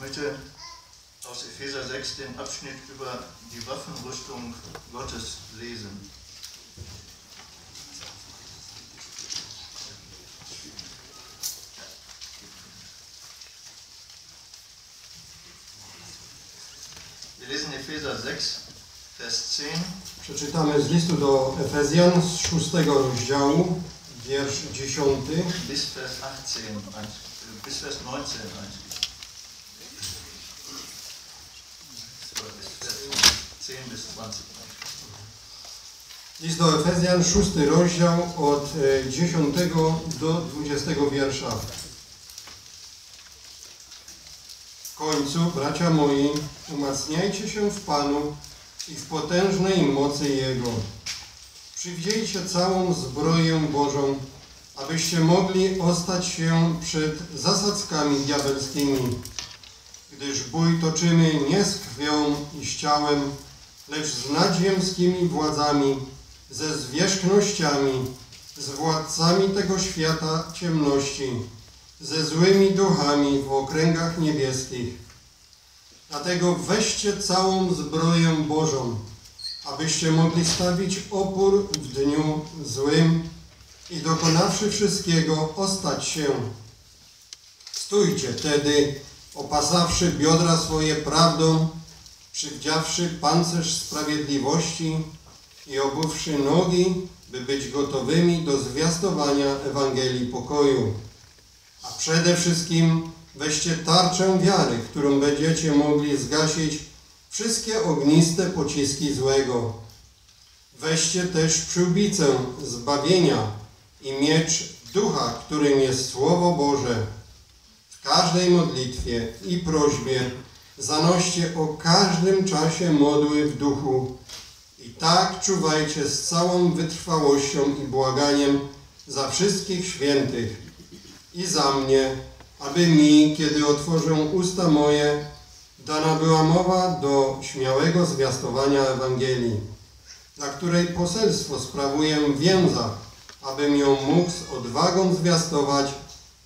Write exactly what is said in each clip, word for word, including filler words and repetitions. Heute aus Epheser sechs den Abschnitt über die Waffenrüstung Gottes lesen. Wir lesen Epheser sechs, Vers zehn. Przeczytamy z listu do Efezjan z szóstego rozdziału, wiersz dziesiąty. Bis Vers achtzehn, bis Vers neunzehn. List do Efezjan, szósty rozdział, od dziesiątego do dwudziestego wiersza. W końcu, bracia moi, umacniajcie się w Panu i w potężnej mocy Jego. Przywdziejcie całą zbroję Bożą, abyście mogli ostać się przed zasadzkami diabelskimi, gdyż bój toczymy nie z krwią i z ciałem, lecz z nadziemskimi władzami, ze zwierzchnościami, z władcami tego świata ciemności, ze złymi duchami w okręgach niebieskich. Dlatego weźcie całą zbroję Bożą, abyście mogli stawić opór w dniu złym i dokonawszy wszystkiego, ostać się. Stójcie wtedy, opasawszy biodra swoje prawdą, przywdziawszy pancerz sprawiedliwości i obuwszy nogi, by być gotowymi do zwiastowania Ewangelii pokoju. A przede wszystkim weźcie tarczę wiary, którą będziecie mogli zgasić wszystkie ogniste pociski złego. Weźcie też przyłbicę zbawienia i miecz ducha, którym jest Słowo Boże. W każdej modlitwie i prośbie zanoście o każdym czasie modły w duchu i tak czuwajcie z całą wytrwałością i błaganiem za wszystkich świętych i za mnie, aby mi, kiedy otworzę usta moje, dana była mowa do śmiałego zwiastowania Ewangelii, na której poselstwo sprawuję w więzach, abym ją mógł z odwagą zwiastować,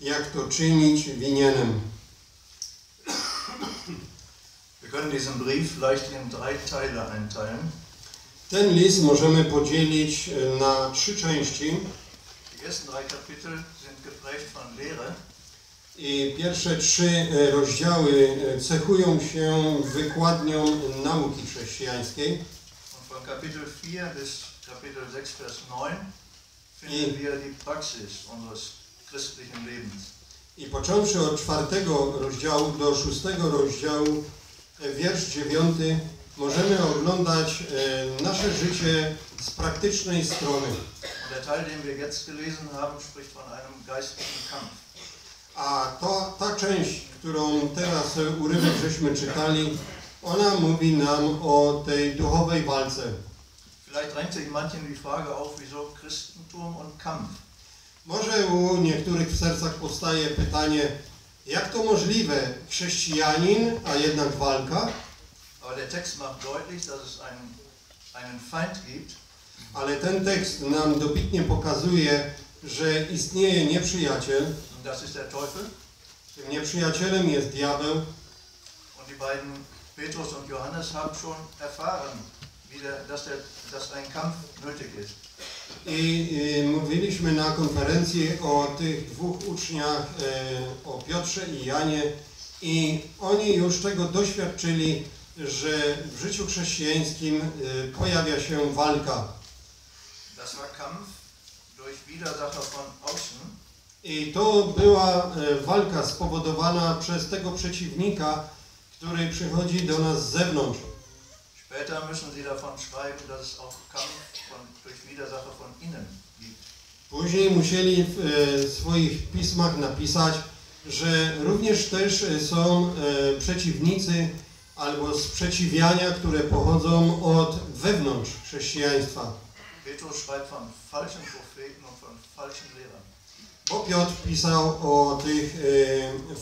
jak to czynić winienem. Ten list możemy podzielić na trzy części. I pierwsze trzy rozdziały cechują się wykładnią nauki chrześcijańskiej. I począwszy od czwartego rozdziału do szóstego rozdziału, wiersz dziewiąty, możemy oglądać nasze życie z praktycznej strony. A to, ta część, którą teraz urywek żeśmy czytali, ona mówi nam o tej duchowej walce. Może u niektórych w sercach powstaje pytanie, jak to możliwe, chrześcijanin, a jednak walka? Ale ten tekst nam dobitnie pokazuje, że istnieje nieprzyjaciel. Tym nieprzyjacielem jest diabeł. I mówiliśmy na konferencji o tych dwóch uczniach, o Piotrze i Janie, i oni już tego doświadczyli, że w życiu chrześcijańskim pojawia się walka. I to była walka spowodowana przez tego przeciwnika, który przychodzi do nas z zewnątrz. Później musieli w swoich pismach napisać, że również też są przeciwnicy albo sprzeciwiania, które pochodzą od wewnątrz chrześcijaństwa. Bo Piotr pisał o tych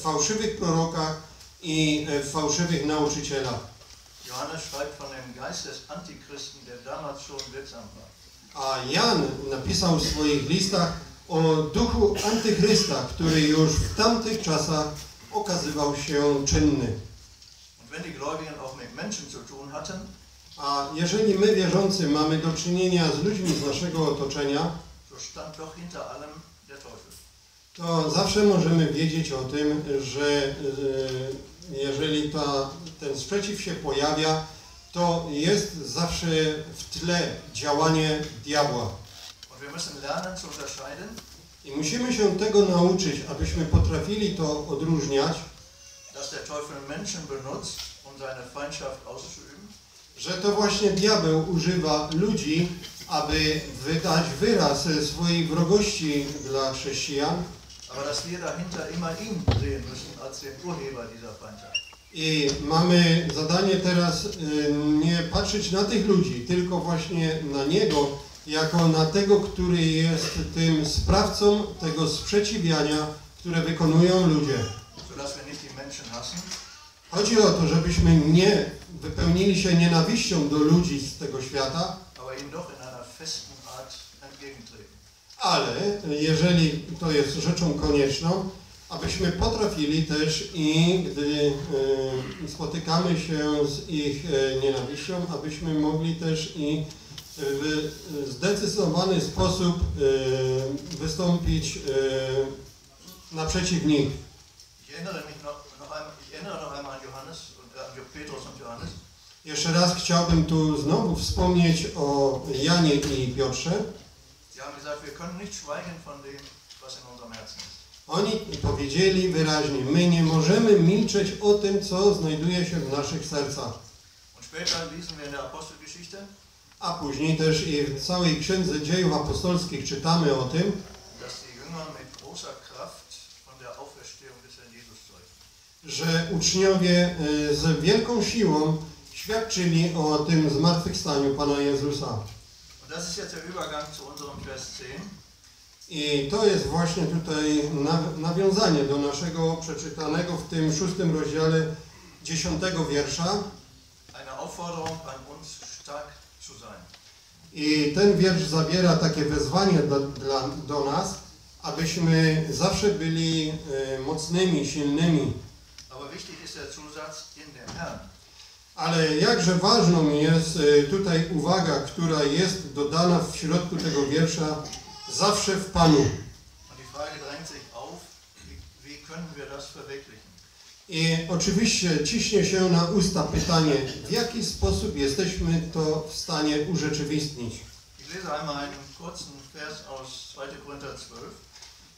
fałszywych prorokach i fałszywych nauczycielach. Johannes schreibt von dem Geist des Antichristen, der damals schon wirksam war. A Jan napisał w swoich listach o duchu Antychrysta, który już w tamtych czasach okazywał się czynny. A jeżeli my wierzący mamy do czynienia z ludźmi z naszego otoczenia, to zawsze możemy wiedzieć o tym, że jeżeli ta, ten sprzeciw się pojawia, to jest zawsze w tle działanie diabła. I musimy się tego nauczyć, abyśmy potrafili to odróżniać, że to właśnie diabeł używa ludzi, aby wydać wyraz swojej wrogości dla chrześcijan. I mamy zadanie teraz nie patrzeć na tych ludzi, tylko właśnie na niego, jako na tego, który jest tym sprawcą tego sprzeciwiania, które wykonują ludzie. Chodzi o to, żebyśmy nie wypełnili się nienawiścią do ludzi z tego świata, ale jeżeli to jest rzeczą konieczną, abyśmy potrafili też i gdy e, spotykamy się z ich e, nienawiścią, abyśmy mogli też i w zdecydowany sposób e, wystąpić e, naprzeciw nich. Jeszcze raz chciałbym tu znowu wspomnieć o Janie i Piotrze. Oni powiedzieli wyraźnie, my nie możemy milczeć o tym, co znajduje się w naszych sercach. A później też i w całej Księdze Dziejów Apostolskich czytamy o tym, że uczniowie z wielką siłą świadczyli o tym zmartwychwstaniu Pana Jezusa. I to jest właśnie tutaj nawiązanie do naszego przeczytanego w tym szóstym rozdziale dziesiątego wiersza. I ten wiersz zawiera takie wezwanie do, dla, do nas, abyśmy zawsze byli mocnymi, silnymi. Ale jakże ważną jest tutaj uwaga, która jest dodana w środku tego wiersza, zawsze w Panu. I oczywiście ciśnie się na usta pytanie, w jaki sposób jesteśmy to w stanie urzeczywistnić.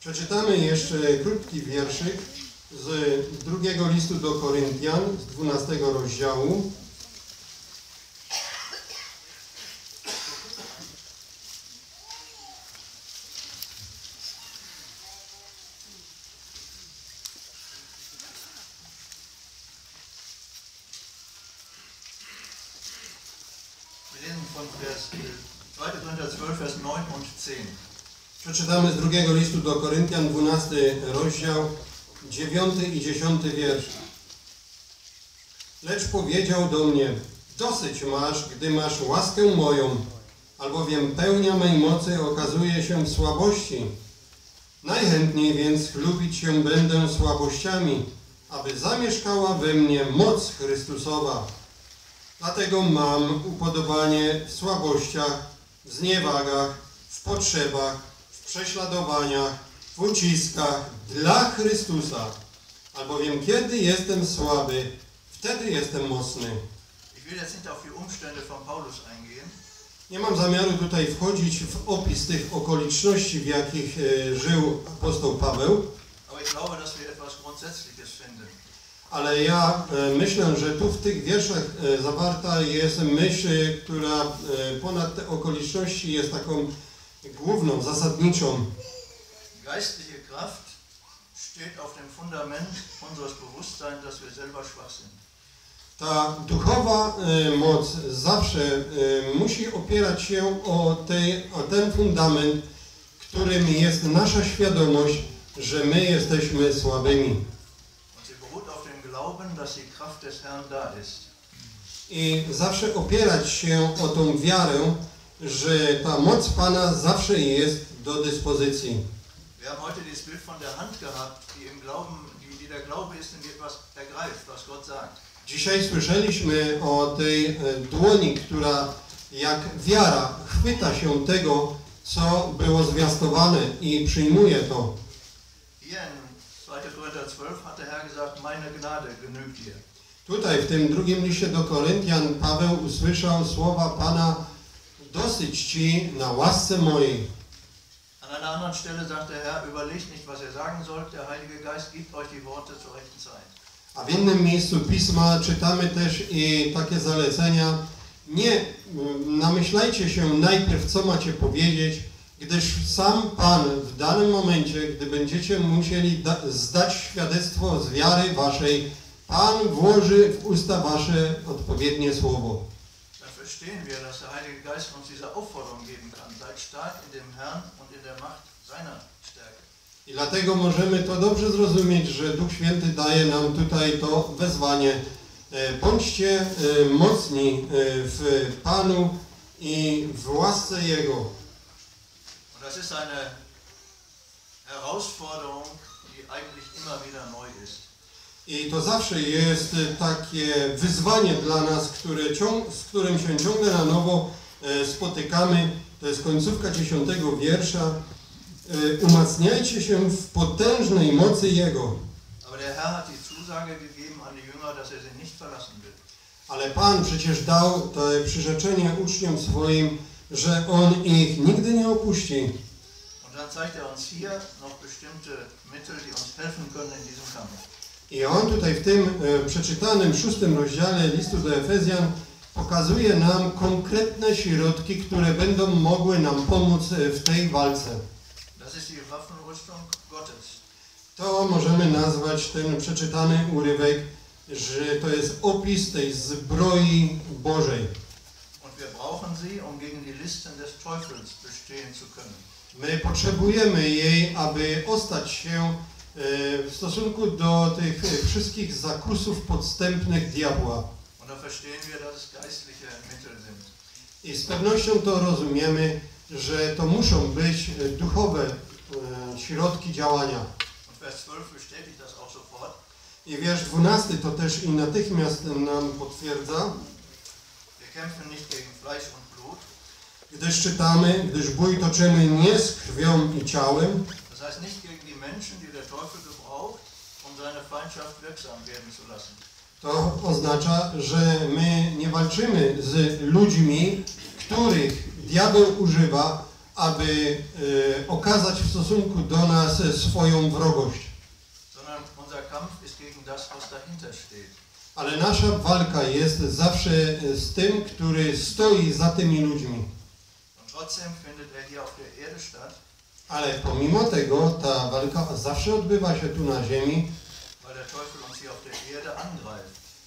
Przeczytamy jeszcze krótki wierszyk z drugiego listu do Koryntian, z dwunastego rozdziału. Przeczytamy z drugiego listu do Koryntian, dwunasty rozdział, dziewiąty i dziesiąty wiersz. Lecz powiedział do mnie, dosyć masz, gdy masz łaskę moją, albowiem pełnia mej mocy okazuje się w słabości. Najchętniej więc chlubić się będę słabościami, aby zamieszkała we mnie moc Chrystusowa. Dlatego mam upodobanie w słabościach, w zniewagach, w potrzebach, w prześladowaniach, w uciskach dla Chrystusa, albowiem kiedy jestem słaby, wtedy jestem mocny. Nie mam zamiaru tutaj wchodzić w opis tych okoliczności, w jakich żył apostoł Paweł, ale ja myślę, że tu w tych wierszach zawarta jest myśl, która ponad te okoliczności jest taką główną, zasadniczą. Geistliche Kraft steht auf dem Fundament unseres Bewusstseins, dass wir selber schwach sind. Ta duchowa e, moc zawsze e, musi opierać się o, tej, o ten fundament, którym jest nasza świadomość, że my jesteśmy słabymi. I zawsze opierać się o tą wiarę, że ta moc Pana zawsze jest do dyspozycji. Wir haben heute dieses Bild von der Hand gehabt, die im Glauben, die Dzisiaj słyszeliśmy o tej dłoni, która jak wiara chwyta się tego, co było zwiastowane i przyjmuje to. Tutaj w tym drugim liście do Koryntian Paweł usłyszał słowa Pana: dosyć Ci na łasce mojej. A w innym miejscu Pisma czytamy też i takie zalecenia: nie namyślajcie się najpierw, co macie powiedzieć, gdyż sam Pan w danym momencie, gdy będziecie musieli zdać świadectwo z wiary waszej, Pan włoży w usta wasze odpowiednie słowo. I dlatego możemy to dobrze zrozumieć, że Duch Święty daje nam tutaj to wezwanie. Bądźcie mocni w Panu i w łasce Jego. I to zawsze jest takie wyzwanie dla nas, które ciąg, z którym się ciągle na nowo spotykamy. To jest końcówka dziesiątego wiersza. Umacniajcie się w potężnej mocy Jego. Ale Pan przecież dał to przyrzeczenie uczniom swoim, że On ich nigdy nie opuści. I on tutaj w tym przeczytanym szóstym rozdziale listu do Efezjan pokazuje nam konkretne środki, które będą mogły nam pomóc w tej walce. To możemy nazwać ten przeczytany urywek, że to jest opis tej zbroi Bożej. My potrzebujemy jej, aby ostać się w stosunku do tych wszystkich zakusów podstępnych diabła. I z pewnością to rozumiemy, że to muszą być duchowe środki działania. I wiersz dwunasty to też i natychmiast nam potwierdza, gdyż czytamy, gdyż bój toczymy nie z krwią i ciałem, to oznacza, że my nie walczymy z ludźmi, których diabeł używa, aby e, okazać w stosunku do nas swoją wrogość. Ale nasza walka jest zawsze z tym, który stoi za tymi ludźmi. Ale pomimo tego ta walka zawsze odbywa się tu na ziemi,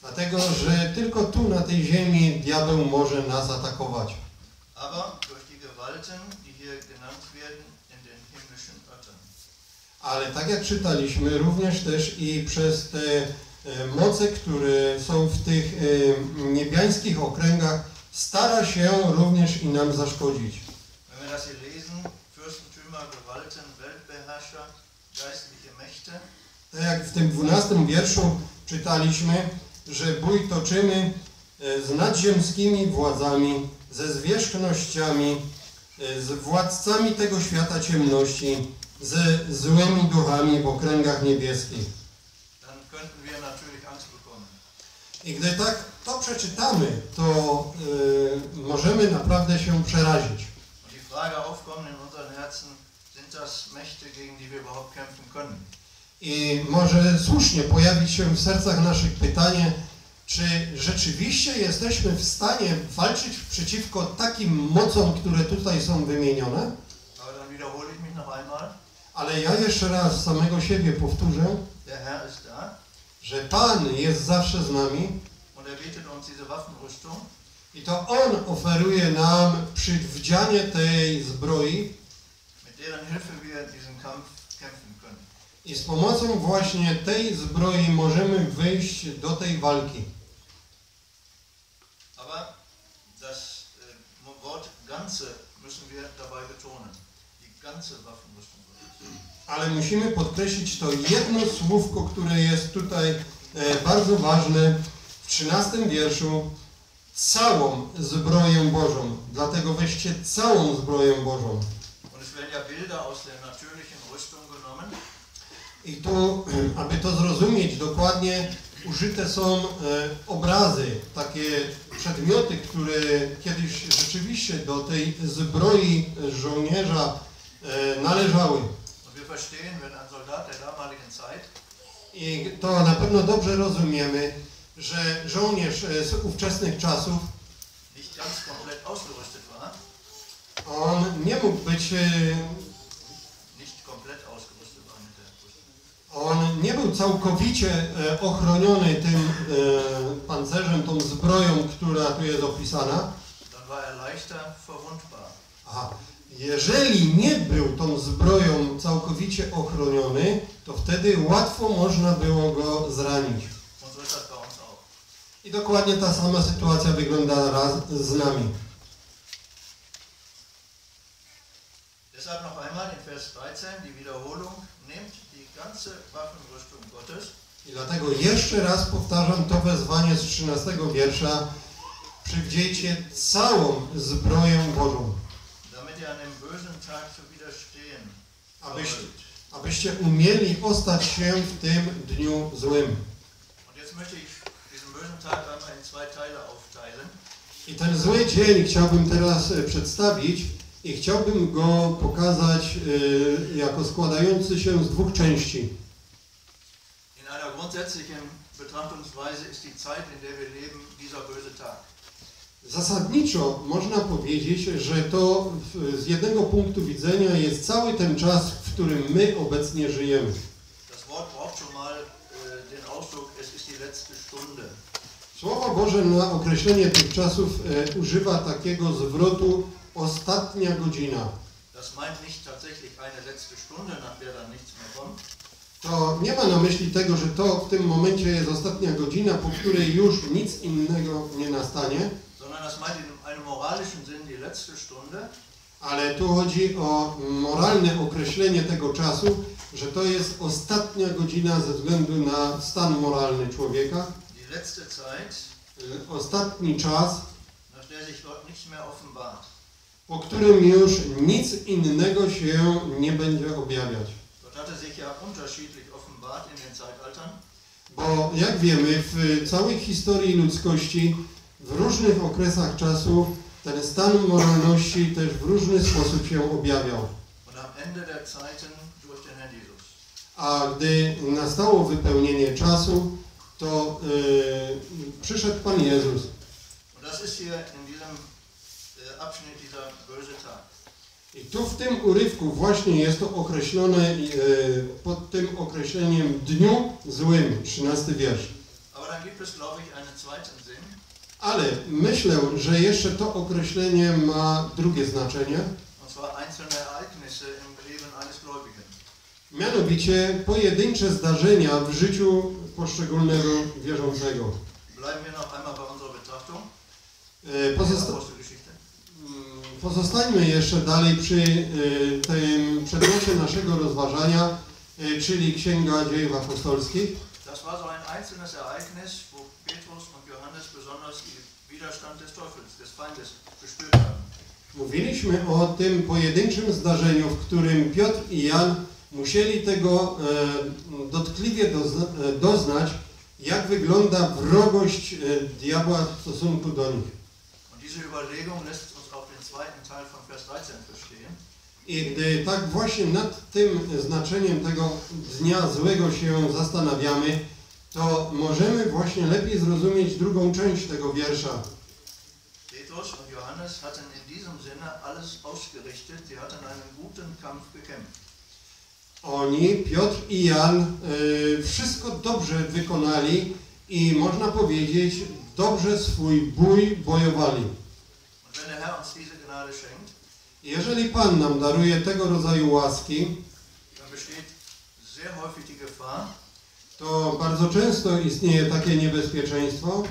dlatego że tylko tu na tej ziemi diabeł może nas atakować. Ale tak jak czytaliśmy, również też i przez te moce, które są w tych niebiańskich okręgach, stara się również i nam zaszkodzić. Tak jak w tym dwunastym wierszu czytaliśmy, że bój toczymy z nadziemskimi władzami, ze zwierzchnościami, z władcami tego świata ciemności, ze złymi duchami w okręgach niebieskich. I gdy tak to przeczytamy, to y, możemy naprawdę się przerazić. I może słusznie pojawić się w sercach naszych pytanie, czy rzeczywiście jesteśmy w stanie walczyć przeciwko takim mocom, które tutaj są wymienione? Ale ja jeszcze raz samego siebie powtórzę, że Pan jest zawsze z nami i to On oferuje nam przywdzianie tej zbroi i z pomocą właśnie tej zbroi możemy wyjść do tej walki. ale musimy podkreślić to jedno słówko, które jest tutaj bardzo ważne w trzynastym wierszu. Całą zbroję Bożą. Dlatego weźcie całą zbroję Bożą. I tu, aby to zrozumieć dokładnie, użyte są obrazy, takie przedmioty, które kiedyś rzeczywiście do tej zbroi żołnierza należały. I to na pewno dobrze rozumiemy, że żołnierz z ówczesnych czasów on nie mógł być on nie był całkowicie ochroniony tym pancerzem, tą zbroją, która tu jest opisana. Aha. Jeżeli nie był tą zbroją całkowicie ochroniony, to wtedy łatwo można było go zranić. I dokładnie ta sama sytuacja wygląda raz z nami. Deshalb noch einmal in Vers dreizehn die Wiederholung, nehmt die ganze Waffenrüstung Gottes. I dlatego jeszcze raz powtarzam to wezwanie z trzynastego wiersza. Przywdziejcie całą zbroję Bożą. Damit ihr einem bösen Tag zu widerstehen. Abyście, abyście umieli ostać się w tym dniu złym. Und jetzt möchte ich diesen bösen Tag einmal in zwei Teile aufteilen. I ten zły dzień chciałbym teraz przedstawić. I chciałbym go pokazać y, jako składający się z dwóch części. Zasadniczo można powiedzieć, że to w, z jednego punktu widzenia jest cały ten czas, w którym my obecnie żyjemy. Słowo Boże na określenie tych czasów y, używa takiego zwrotu ostatnia godzina. To nie ma na myśli tego, że to w tym momencie jest ostatnia godzina, po której już nic innego nie nastanie. Ale tu chodzi o moralne określenie tego czasu, że to jest ostatnia godzina ze względu na stan moralny człowieka. Ostatni czas, po którym już nic innego się nie będzie objawiać. Bo jak wiemy, w całej historii ludzkości, w różnych okresach czasu, ten stan moralności też w różny sposób się objawiał. A gdy nastało wypełnienie czasu, to yy, przyszedł Pan Jezus. I tu w tym urywku właśnie jest to określone e, pod tym określeniem dniu złym, trzynasty wiersz. Ale myślę, że jeszcze to określenie ma drugie znaczenie. Mianowicie pojedyncze zdarzenia w życiu poszczególnego wierzącego. E, pozosta- Pozostańmy jeszcze dalej przy y, tym przedmiocie naszego rozważania, y, czyli Księga Dziejów Apostolskich. Mówiliśmy o tym pojedynczym zdarzeniu, w którym Piotr i Jan musieli tego y, dotkliwie dozna, y, doznać, jak wygląda wrogość y, diabła w stosunku do nich. I gdy tak właśnie nad tym znaczeniem tego dnia złego się zastanawiamy, to możemy właśnie lepiej zrozumieć drugą część tego wiersza. Oni, Piotr i Jan, wszystko dobrze wykonali i można powiedzieć, dobrze swój bój bojowali. Jeżeli Pan nam daruje tego rodzaju łaski, to bardzo często istnieje takie niebezpieczeństwo,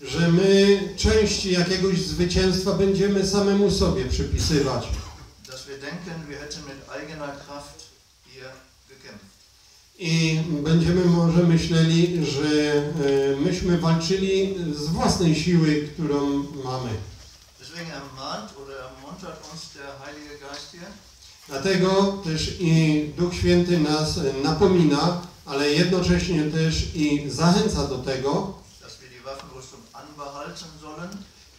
że my części jakiegoś zwycięstwa będziemy samemu sobie przypisywać. I będziemy może myśleli, że myśmy walczyli z własnej siły, którą mamy. Dlatego też i Duch Święty nas napomina, ale jednocześnie też i zachęca do tego,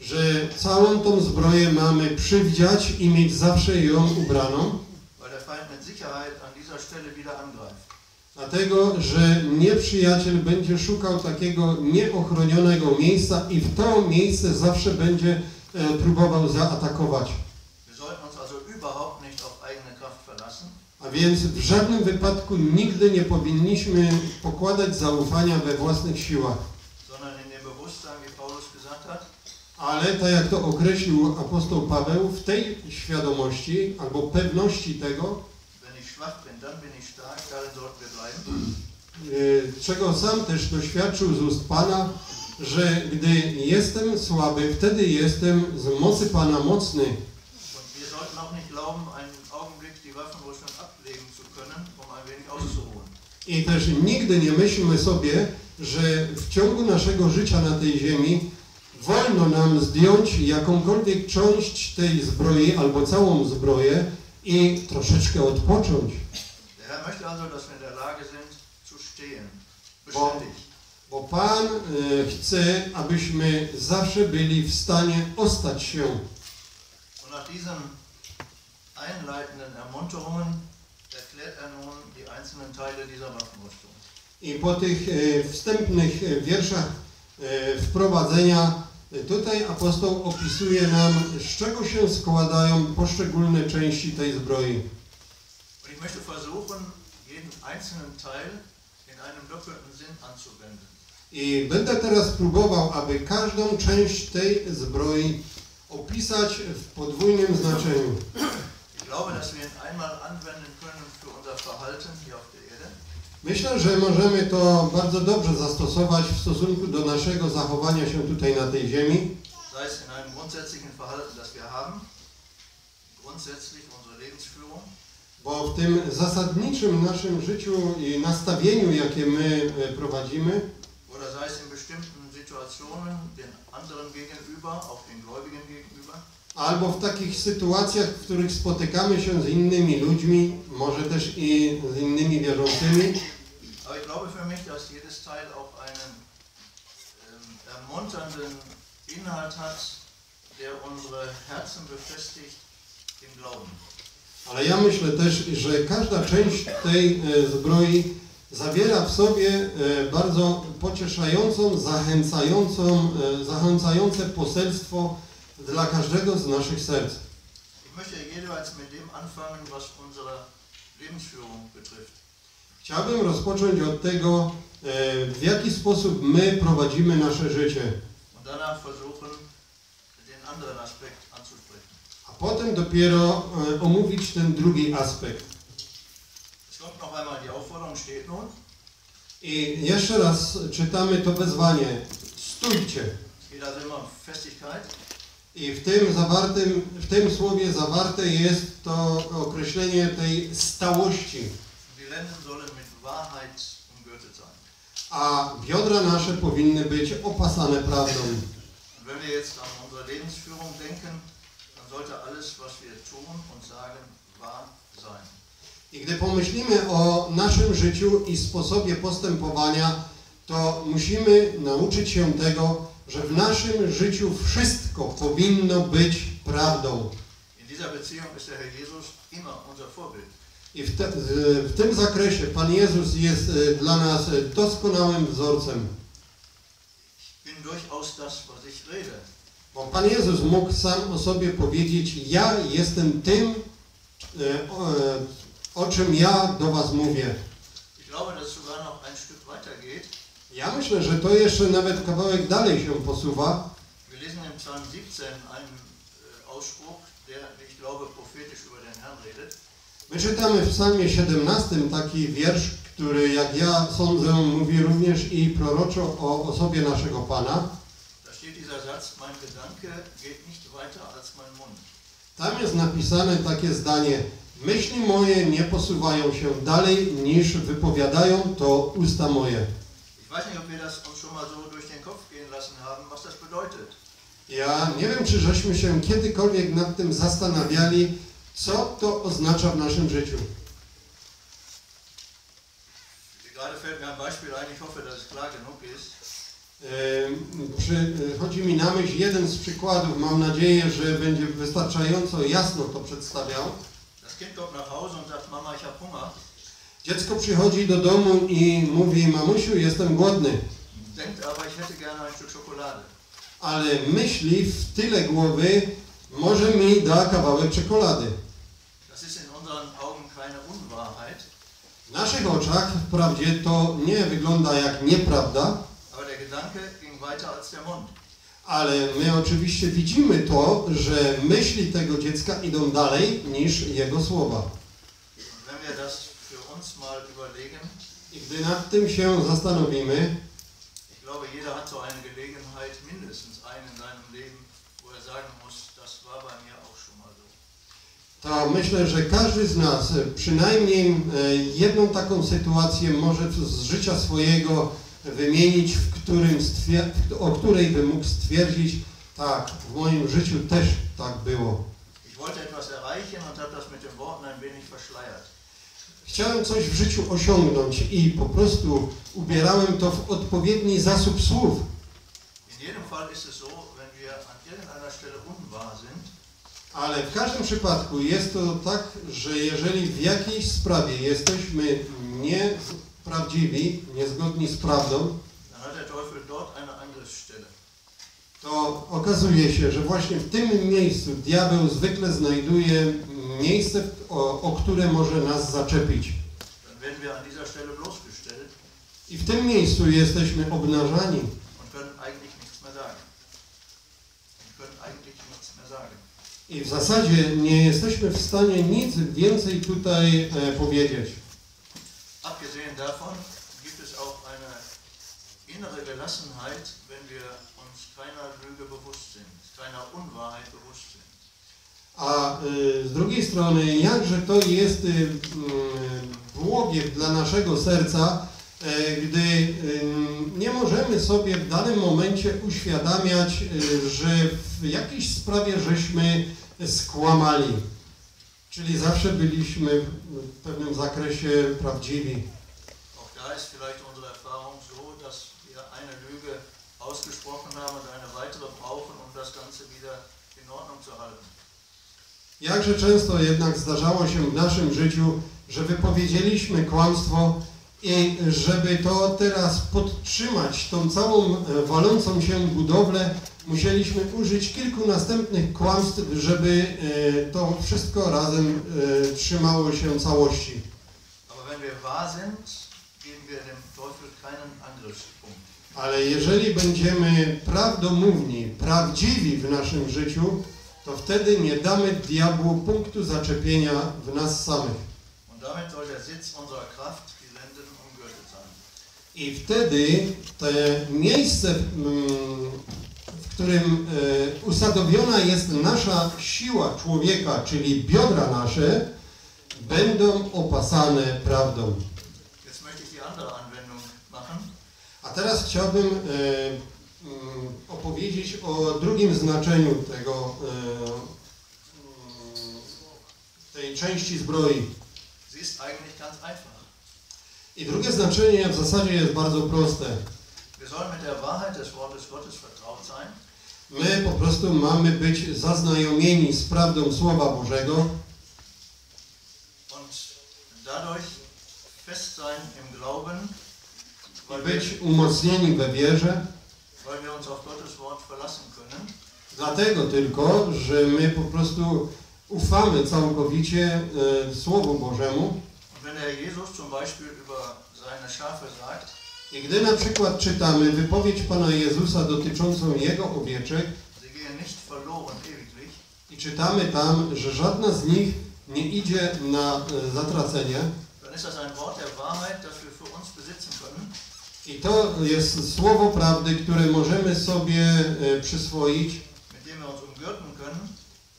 że całą tą zbroję mamy przywdziać i mieć zawsze ją ubraną, dlatego że nieprzyjaciel będzie szukał takiego nieochronionego miejsca i w to miejsce zawsze będzie próbował zaatakować. A więc w żadnym wypadku nigdy nie powinniśmy pokładać zaufania we własnych siłach. Ale tak jak to określił apostoł Paweł, w tej świadomości albo pewności tego, czego sam też doświadczył z ust Pana, że gdy jestem słaby, wtedy jestem z mocy Pana mocny. I też nigdy nie myślmy sobie, że w ciągu naszego życia na tej ziemi wolno nam zdjąć jakąkolwiek część tej zbroi albo całą zbroję i troszeczkę odpocząć. Bo, bo Pan e, chce, abyśmy zawsze byli w stanie ostać się. I po tych e, wstępnych wierszach e, wprowadzenia tutaj apostoł opisuje nam, z czego się składają poszczególne części tej zbroi. I będę teraz próbował, aby każdą część tej zbroi opisać w podwójnym znaczeniu. Myślę, że możemy to bardzo dobrze zastosować w stosunku do naszego zachowania się tutaj na tej ziemi. Bo w tym zasadniczym naszym życiu i nastawieniu, jakie my prowadzimy, albo w takich sytuacjach, w których spotykamy się z innymi ludźmi, może też i z innymi wierzącymi, ale ja myślę też, że każda część tej zbroi zawiera w sobie bardzo pocieszającą, zachęcającą, zachęcające poselstwo dla każdego z naszych serc. Chciałbym rozpocząć od tego, w jaki sposób my prowadzimy nasze życie. A potem dopiero omówić ten drugi aspekt. I jeszcze raz czytamy to wezwanie. Stójcie. I w tym, zawartym, w tym słowie zawarte jest to określenie tej stałości. A biodra nasze powinny być opasane prawdą. I gdy pomyślimy o naszym życiu i sposobie postępowania, to musimy nauczyć się tego, że w naszym życiu wszystko powinno być prawdą. I w, te, w tym zakresie Pan Jezus jest dla nas doskonałym wzorcem. Bo Pan Jezus mógł sam o sobie powiedzieć: ja jestem tym, o, o czym ja do was mówię. Ja myślę, że to jeszcze nawet kawałek dalej się posuwa. My czytamy w Psalmie siedemnastym taki wiersz, który, jak ja sądzę, mówi również i proroczo o osobie naszego Pana. Tam jest napisane takie zdanie: myśli moje nie posuwają się dalej, niż wypowiadają to usta moje. Ja nie wiem, czy żeśmy się kiedykolwiek nad tym zastanawiali, co to oznacza w naszym życiu. Chodzi mi na myśl jeden z przykładów, mam nadzieję, że będzie wystarczająco jasno to przedstawiał. Dziecko przychodzi do domu i mówi: mamusiu, jestem głodny. Ale myśli w tyle głowy: może mi da kawałek czekolady. W naszych oczach wprawdzie to nie wygląda jak nieprawda, ale my oczywiście widzimy to, że myśli tego dziecka idą dalej niż jego słowa. I gdy nad tym się zastanowimy, to myślę, że każdy z nas przynajmniej jedną taką sytuację może z życia swojego wymienić, w którym o której by mógł stwierdzić: tak, w moim życiu też tak było. Chciałem coś w życiu osiągnąć i po prostu ubierałem to w odpowiedni zasób słów. Ale w każdym przypadku jest to tak, że jeżeli w jakiejś sprawie jesteśmy nieprawdziwi, niezgodni z prawdą, to okazuje się, że właśnie w tym miejscu diabeł zwykle znajduje miejsce, o, o które może nas zaczepić. I w tym miejscu jesteśmy obnażani. I w zasadzie nie jesteśmy w stanie nic więcej tutaj e, powiedzieć. A e, z drugiej strony, jakże to jest e, błogie dla naszego serca, e, gdy e, nie możemy sobie w danym momencie uświadamiać, e, że w jakiejś sprawie żeśmy skłamali. Czyli zawsze byliśmy w pewnym zakresie prawdziwi. Jakże często jednak zdarzało się w naszym życiu, że wypowiedzieliśmy kłamstwo i żeby to teraz podtrzymać, tą całą walącą się budowlę, musieliśmy użyć kilku następnych kłamstw, żeby to wszystko razem trzymało się całości. Ale jeżeli będziemy prawdomówni, prawdziwi w naszym życiu, to wtedy nie damy diabłu punktu zaczepienia w nas samych. I wtedy to miejsce, w którym usadowiona jest nasza siła człowieka, czyli biodra nasze, będą opasane prawdą. A teraz chciałbym opowiedzieć o drugim znaczeniu tego, tej części zbroi. I drugie znaczenie w zasadzie jest bardzo proste. My po prostu mamy być zaznajomieni z prawdą Słowa Bożego i być umocnieni we wierze. Dlatego tylko, że my po prostu ufamy całkowicie e, Słowu Bożemu. I gdy na przykład czytamy wypowiedź Pana Jezusa dotyczącą Jego owieczek i czytamy tam, że żadna z nich nie idzie na e, zatracenie, i to jest słowo prawdy, które możemy sobie e, przyswoić,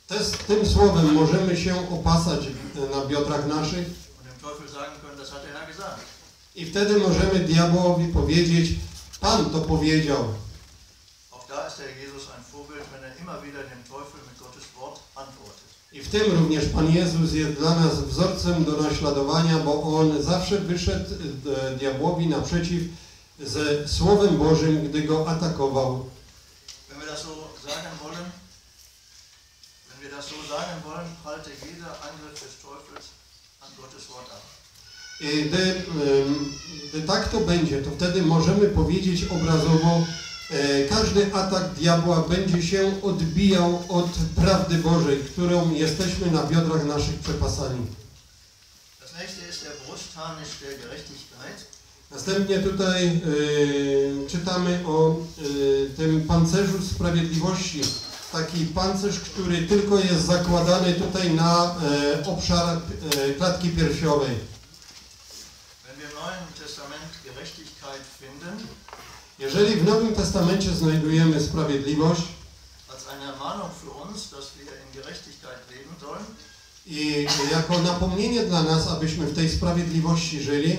Te, tym słowem możemy się opasać na biodrach naszych i wtedy możemy diabłowi powiedzieć: Pan to powiedział. I w tym również Pan Jezus jest dla nas wzorcem do naśladowania, bo On zawsze wyszedł diabłowi naprzeciw ze Słowem Bożym, gdy go atakował. Gdy, gdy tak to będzie, to wtedy możemy powiedzieć obrazowo: każdy atak diabła będzie się odbijał od prawdy Bożej, którą jesteśmy na biodrach naszych przepasani. Następnie tutaj y, czytamy o y, tym pancerzu sprawiedliwości. Taki pancerz, który tylko jest zakładany tutaj na y, obszar y, klatki piersiowej. Jeżeli w Nowym Testamencie znajdujemy sprawiedliwość i jako napomnienie dla nas, abyśmy w tej sprawiedliwości żyli,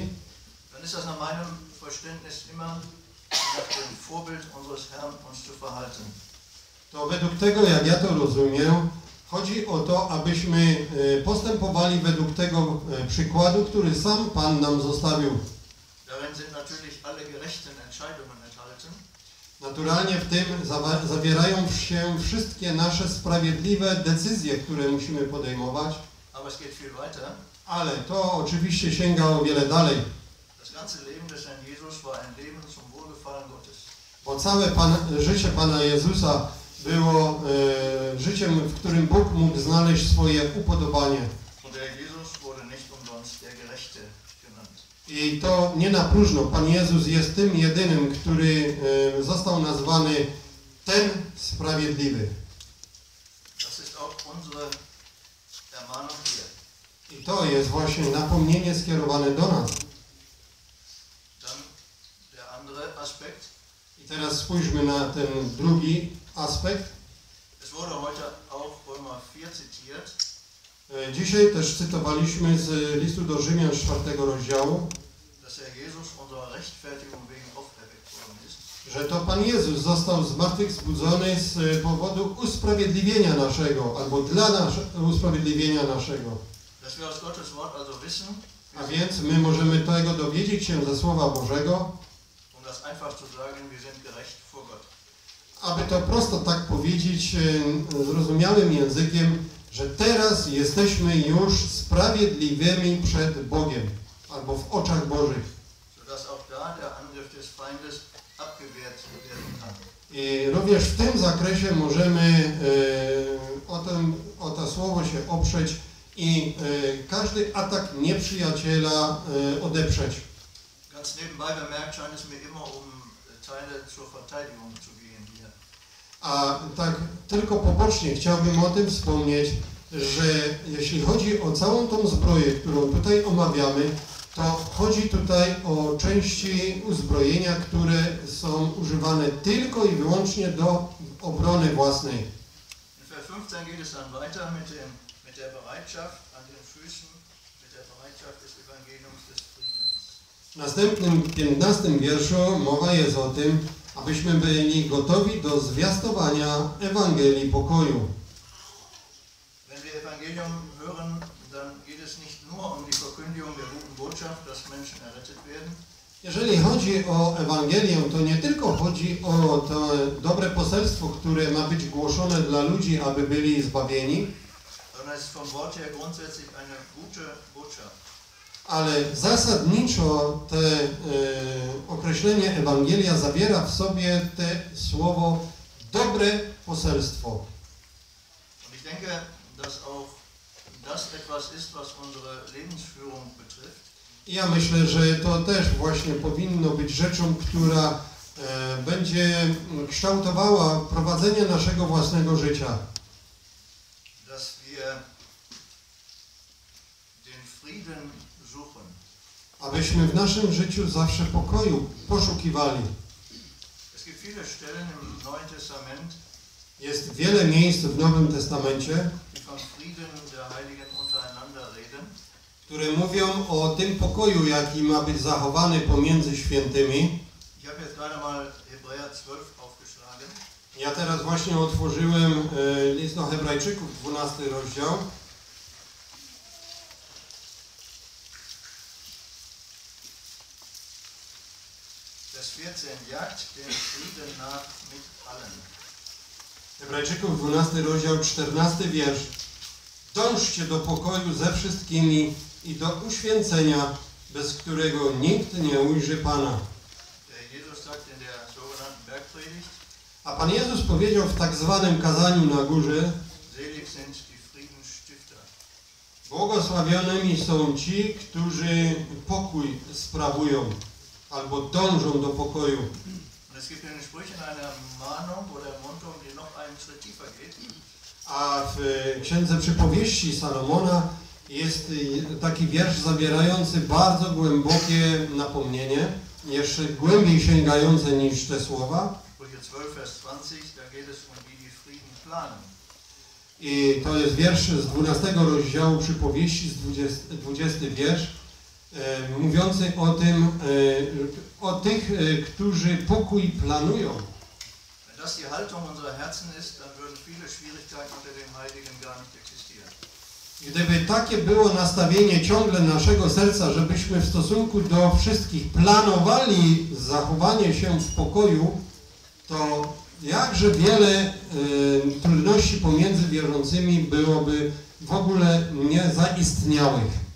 to według tego, jak ja to rozumiem, chodzi o to, abyśmy postępowali według tego przykładu, który sam Pan nam zostawił. Naturalnie w tym zawierają się wszystkie nasze sprawiedliwe decyzje, które musimy podejmować. Ale to oczywiście sięga o wiele dalej. Bo całe Pan, życie Pana Jezusa było e, życiem, w którym Bóg mógł znaleźć swoje upodobanie. I to nie na próżno. Pan Jezus jest tym jedynym, który e, został nazwany ten sprawiedliwy. I to jest właśnie napomnienie skierowane do nas. I teraz spójrzmy na ten drugi aspekt. Dzisiaj też cytowaliśmy z listu do Rzymian czwartego rozdziału, że to Pan Jezus został zmartwychwzbudzony z powodu usprawiedliwienia naszego, albo dla nas, usprawiedliwienia naszego. A więc my możemy tego dowiedzieć się ze Słowa Bożego, aby to prosto tak powiedzieć zrozumiałym językiem, że teraz jesteśmy już sprawiedliwymi przed Bogiem, albo w oczach Bożych. I również w tym zakresie możemy e, o, ten, o to słowo się oprzeć i e, każdy atak nieprzyjaciela e, odeprzeć. Ganz nebenbei bemerkt, scheint es mir immer um Teile zur Verteidigung zu gehen hier. A tak tylko pobocznie chciałbym o tym wspomnieć, że jeśli chodzi o całą tą zbroję, którą tutaj omawiamy, to chodzi tutaj o części uzbrojenia, które są używane tylko i wyłącznie do obrony własnej. W Vers piętnaście geht es dann weiter mit dem, mit der Bereitschaft an den Füßen, mit der Bereitschaft des Evangeliums des Friedens. W następnym piętnastym wierszu mowa jest o tym, abyśmy byli gotowi do zwiastowania Ewangelii pokoju. Jeżeli chodzi o Ewangelię, to nie tylko chodzi o to dobre poselstwo, które ma być głoszone dla ludzi, aby byli zbawieni, ale zasadniczo to e, określenie Ewangelia zawiera w sobie te słowo dobre poselstwo. I ja myślę, że to też właśnie powinno być rzeczą, która e, będzie kształtowała prowadzenie naszego własnego życia. Abyśmy w naszym życiu zawsze pokoju poszukiwali. Jest wiele miejsc w Nowym Testamencie, które mówią o tym pokoju, jaki ma być zachowany pomiędzy świętymi. Ja teraz właśnie otworzyłem List do Hebrajczyków, dwunasty rozdział. Hebrajczyków dwunasty rozdział, czternasty wiersz. Dążcie do pokoju ze wszystkimi i do uświęcenia, bez którego nikt nie ujrzy Pana. A Pan Jezus powiedział w tak zwanym kazaniu na górze: błogosławionymi są ci, którzy pokój sprawują albo dążą do pokoju. A w Księdze Przypowieści Salomona jest taki wiersz zawierający bardzo głębokie napomnienie, jeszcze głębiej sięgające niż te słowa. I to jest wiersz z dwunastego rozdziału Przypowieści, z dwudziestego wiersz, e, mówiący o tym, e, o tych, e, którzy pokój planują. Gdyby takie było nastawienie ciągle naszego serca, żebyśmy w stosunku do wszystkich planowali zachowanie się w pokoju, to jakże wiele y, trudności pomiędzy wierzącymi byłoby w ogóle niezaistniałych.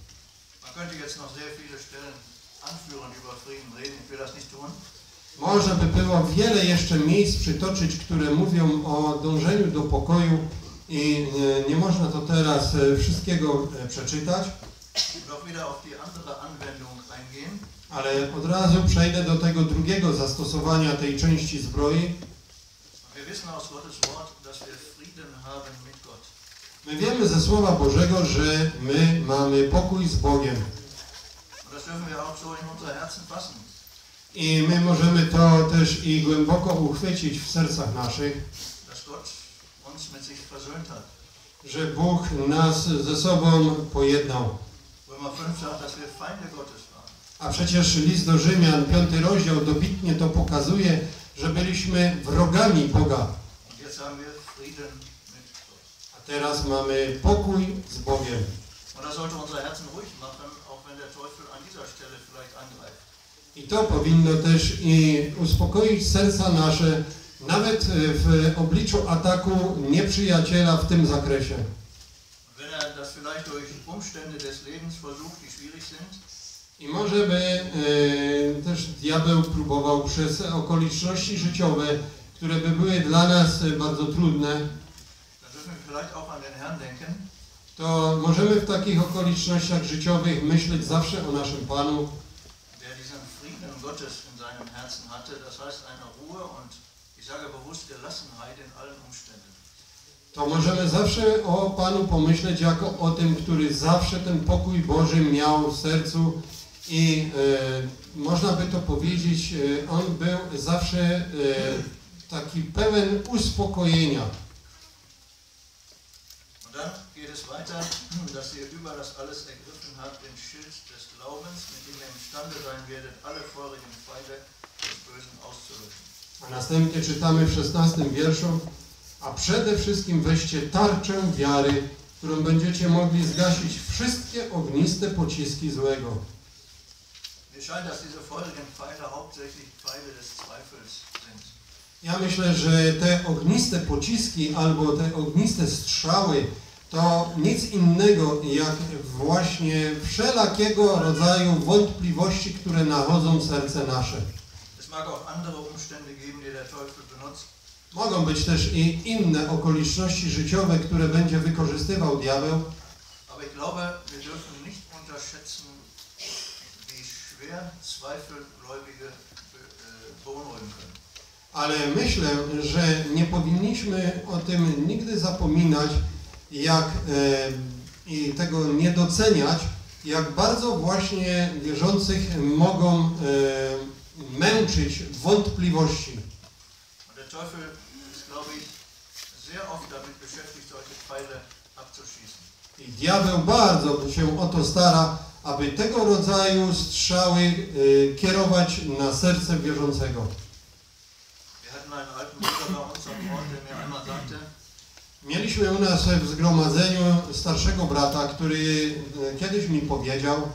Może by było wiele jeszcze miejsc przytoczyć, które mówią o dążeniu do pokoju i y, nie można to teraz y, wszystkiego y, przeczytać. Ale od razu przejdę do tego drugiego zastosowania tej części zbroi. My wiemy ze Słowa Bożego, że my mamy pokój z Bogiem. I my możemy to też i głęboko uchwycić w sercach naszych, że Bóg nas ze sobą pojednał. A przecież List do Rzymian, piąty rozdział, dobitnie to pokazuje, że byliśmy wrogami Boga. A teraz mamy pokój z Bogiem. I to powinno też i uspokoić serca nasze, nawet w obliczu ataku nieprzyjaciela w tym zakresie. I może by e, też diabeł próbował przez okoliczności życiowe, które by były dla nas bardzo trudne, to możemy w takich okolicznościach życiowych myśleć zawsze o naszym Panu, to możemy zawsze o Panu pomyśleć jako o tym, który zawsze ten pokój Boży miał w sercu. I e, można by to powiedzieć, e, on był zawsze e, taki pełen uspokojenia. A następnie czytamy w szesnastym wierszu: a przede wszystkim weźcie tarczę wiary, którą będziecie mogli zgasić wszystkie ogniste pociski złego. Ja myślę, że te ogniste pociski albo te ogniste strzały to nic innego jak właśnie wszelakiego rodzaju wątpliwości, które nachodzą serce nasze. Mogą być też i inne okoliczności życiowe, które będzie wykorzystywał diabeł. Ale myślę, że nie powinniśmy o tym nigdy zapominać, jak e, i tego nie doceniać, jak bardzo właśnie wierzących mogą e, męczyć wątpliwości. I diabeł bardzo się o to stara, aby tego rodzaju strzały y, kierować na serce wierzącego. Mieliśmy u nas w zgromadzeniu starszego brata, który kiedyś mi powiedział,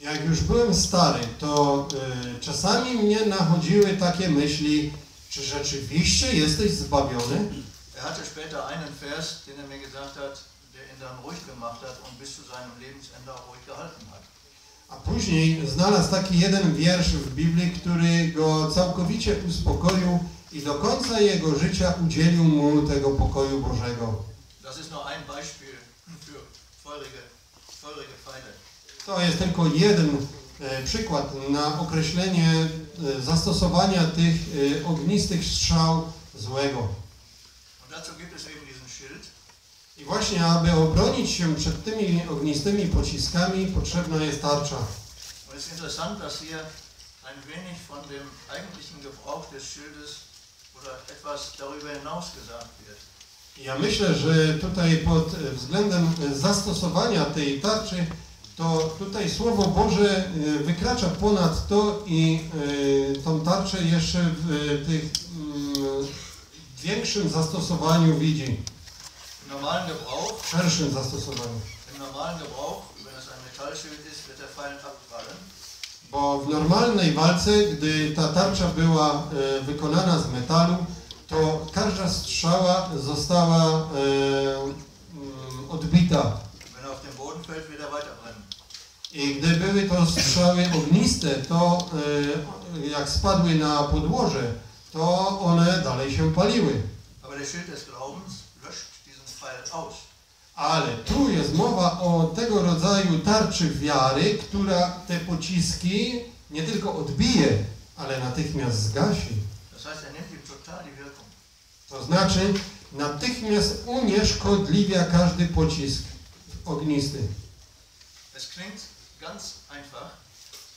jak już byłem stary, to y, czasami mnie nachodziły takie myśli, czy rzeczywiście jesteś zbawiony? Er hatte später einen Vers, den er mir gesagt hat, der ihn dann ruhig gemacht hat und bis zu seinem Lebensende auch ruhig gehalten hat. A później znalazł taki jeden wiersz w Biblii, który go całkowicie uspokoił i do końca jego życia udzielił mu tego pokoju Bożego. Das ist nur ein Beispiel für feurige, feurige Pfeile. To jest tylko jeden e, przykład na określenie e, zastosowania tych e, ognistych strzał złego. I właśnie, aby obronić się przed tymi ognistymi pociskami, potrzebna jest tarcza. Ja myślę, że tutaj pod względem zastosowania tej tarczy, to tutaj Słowo Boże wykracza ponad to i tą tarczę jeszcze w tych w większym zastosowaniu widzi. W szerszym zastosowaniu. Bo w normalnej walce, gdy ta tarcza była e, wykonana z metalu, to każda strzała została e, m, odbita. I gdy były to strzały ogniste, to e, jak spadły na podłoże, to one dalej się paliły. Ale tu jest mowa o tego rodzaju tarczy wiary, która te pociski nie tylko odbije, ale natychmiast zgasi. To znaczy, natychmiast unieszkodliwia każdy pocisk ognisty.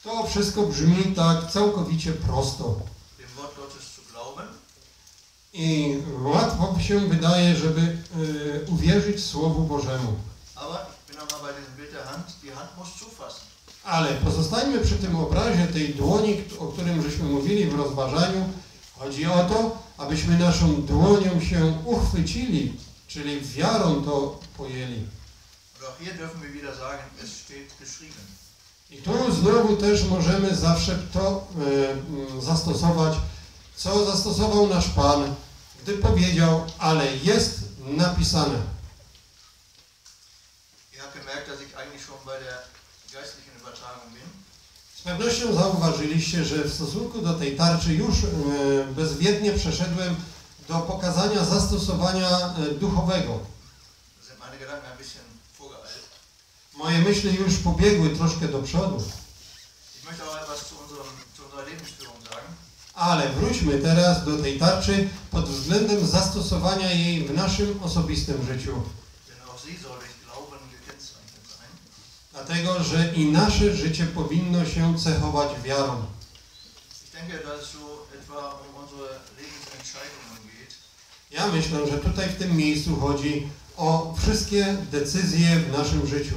To wszystko brzmi tak całkowicie prosto. I łatwo się wydaje, żeby y, uwierzyć Słowu Bożemu. Ale pozostańmy przy tym obrazie tej dłoni, o którym żeśmy mówili w rozważaniu. Chodzi o to, abyśmy naszą dłonią się uchwycili, czyli wiarą to pojęli. I tu znowu też możemy zawsze to y, zastosować, co zastosował nasz Pan, gdy powiedział, ale jest napisane. Z pewnością zauważyliście, że w stosunku do tej tarczy już bezwiednie przeszedłem do pokazania zastosowania duchowego. Moje myśli już pobiegły troszkę do przodu. Ale wróćmy teraz do tej tarczy pod względem zastosowania jej w naszym osobistym życiu. Dlatego, że i nasze życie powinno się cechować wiarą. Ja myślę, że tutaj w tym miejscu chodzi o wszystkie decyzje w naszym życiu,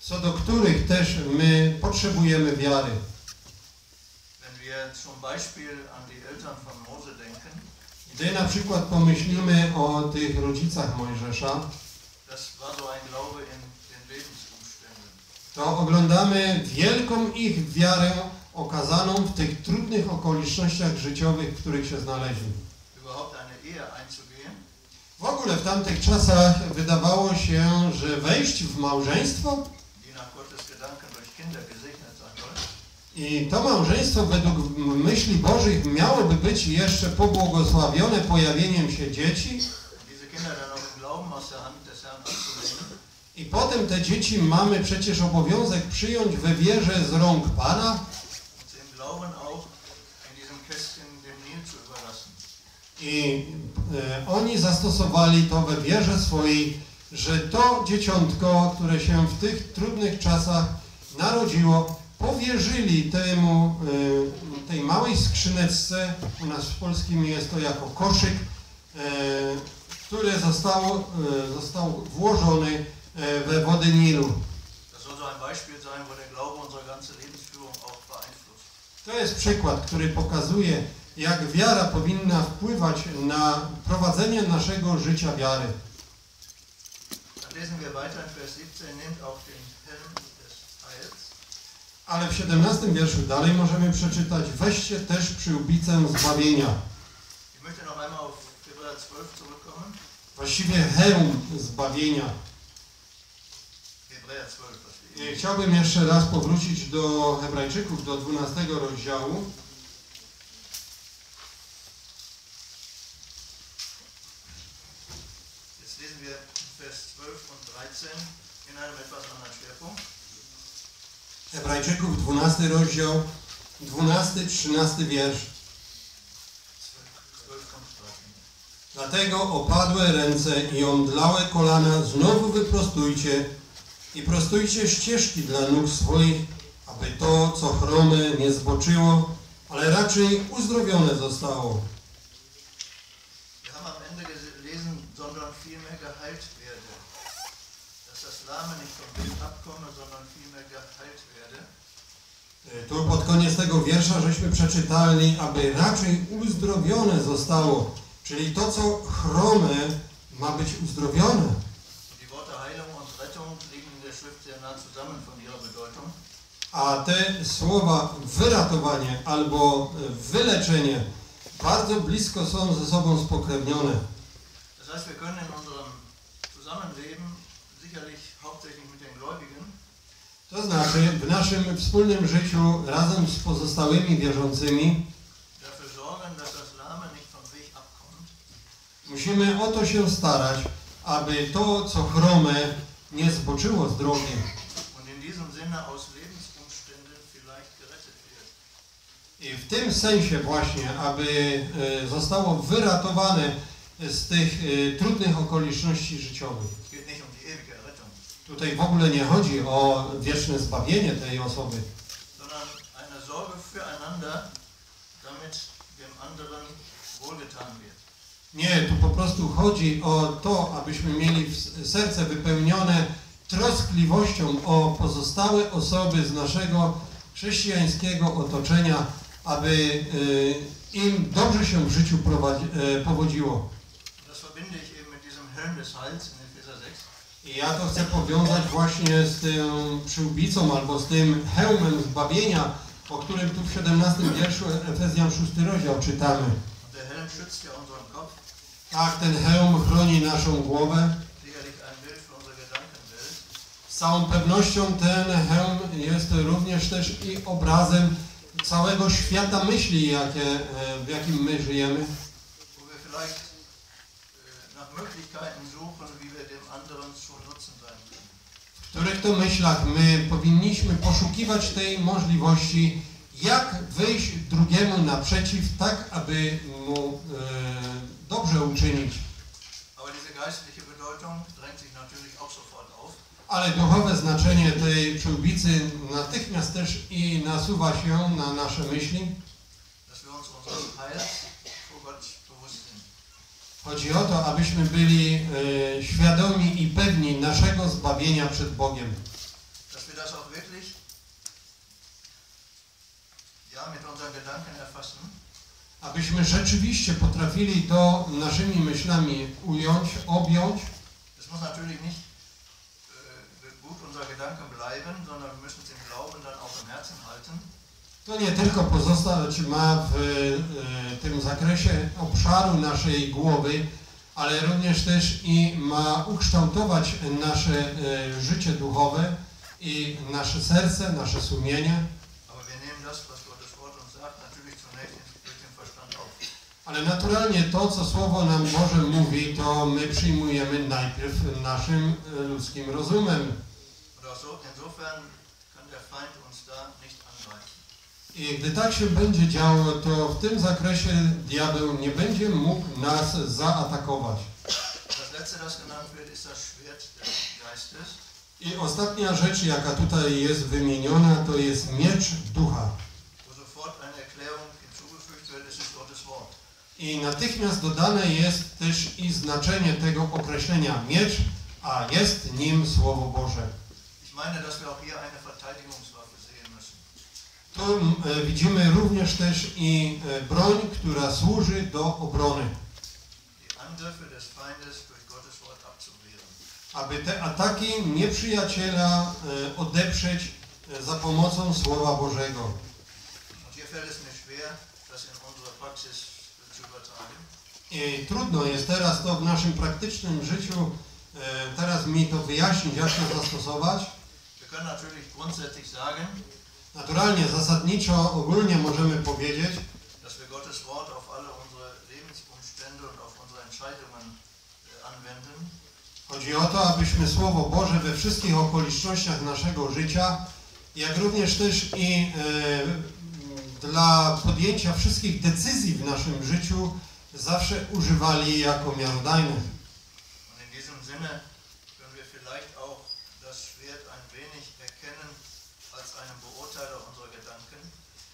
co do których też my potrzebujemy wiary. Gdy na przykład pomyślimy o tych rodzicach Mojżesza, to oglądamy wielką ich wiarę okazaną w tych trudnych okolicznościach życiowych, w których się znaleźli. W ogóle w tamtych czasach wydawało się, że wejść w małżeństwo i to małżeństwo według myśli Bożych miałoby być jeszcze pobłogosławione pojawieniem się dzieci. I potem te dzieci mamy przecież obowiązek przyjąć we wierze z rąk Pana i e, oni zastosowali to we wierze swojej, że to dzieciątko, które się w tych trudnych czasach narodziło, powierzyli temu, tej małej skrzyneczce, u nas w polskim jest to jako koszyk, który został, został włożony we wodę Nilu. To jest przykład, który pokazuje, jak wiara powinna wpływać na prowadzenie naszego życia wiary. Ale w siedemnastym wierszu dalej możemy przeczytać: weźcie też przyłbicę zbawienia. Właściwie hełm zbawienia. Chciałbym jeszcze raz powrócić do Hebrajczyków, do dwunastego rozdziału. Hebrajczyków, dwunasty rozdział, dwunasty, trzynasty wiersz. Dlatego opadłe ręce i omdlałe kolana znowu wyprostujcie i prostujcie ścieżki dla nóg swoich, aby to, co chrome, nie zboczyło, ale raczej uzdrowione zostało. Tu pod koniec tego wiersza żeśmy przeczytali, aby raczej uzdrowione zostało, czyli to, co chrome, ma być uzdrowione. A te słowa wyratowanie albo wyleczenie bardzo blisko są ze sobą spokrewnione. To znaczy, w naszym wspólnym życiu razem z pozostałymi wierzącymi musimy o to się starać, aby to, co chrome, nie zboczyło z drogi. I w tym sensie właśnie, aby zostało wyratowane z tych trudnych okoliczności życiowych. Tutaj w ogóle nie chodzi o wieczne zbawienie tej osoby, nie, tu po prostu chodzi o to, abyśmy mieli serce wypełnione troskliwością o pozostałe osoby z naszego chrześcijańskiego otoczenia, aby im dobrze się w życiu powodziło. I ja to chcę powiązać właśnie z tą przyłbicą albo z tym hełmem zbawienia, o którym tu w siedemnastym wierszu Efezjan szósty rozdział czytamy. Tak, ten hełm chroni naszą głowę. Z całą pewnością ten hełm jest również też i obrazem całego świata myśli, jakie, w jakim my żyjemy. W których to myślach my powinniśmy poszukiwać tej możliwości, jak wyjść drugiemu naprzeciw, tak aby mu e, dobrze uczynić. Ale duchowe znaczenie tej przyłbicy natychmiast też i nasuwa się na nasze myśli. Chodzi o to, abyśmy byli e, świadomi i pewni naszego zbawienia przed Bogiem. Abyśmy rzeczywiście potrafili to naszymi myślami ująć, objąć. To nie tylko pozostać ma w e, tym zakresie obszaru naszej głowy, ale również też i ma ukształtować nasze e, życie duchowe i nasze serce, nasze sumienie. Ale naturalnie to, co Słowo nam Boże mówi, to my przyjmujemy najpierw naszym e, ludzkim rozumem. I gdy tak się będzie działo, to w tym zakresie diabeł nie będzie mógł nas zaatakować. I ostatnia rzecz, jaka tutaj jest wymieniona, to jest miecz ducha. I natychmiast dodane jest też i znaczenie tego określenia miecz, a jest nim Słowo Boże. Tu widzimy również też i broń, która służy do obrony. Aby te ataki nieprzyjaciela odeprzeć za pomocą Słowa Bożego. I trudno jest teraz to w naszym praktycznym życiu, teraz mi to wyjaśnić, jak to zastosować. Naturalnie, zasadniczo, ogólnie możemy powiedzieć, chodzi o to, abyśmy Słowo Boże we wszystkich okolicznościach naszego życia, jak również też i e, dla podjęcia wszystkich decyzji w naszym życiu, zawsze używali jako miarodajne.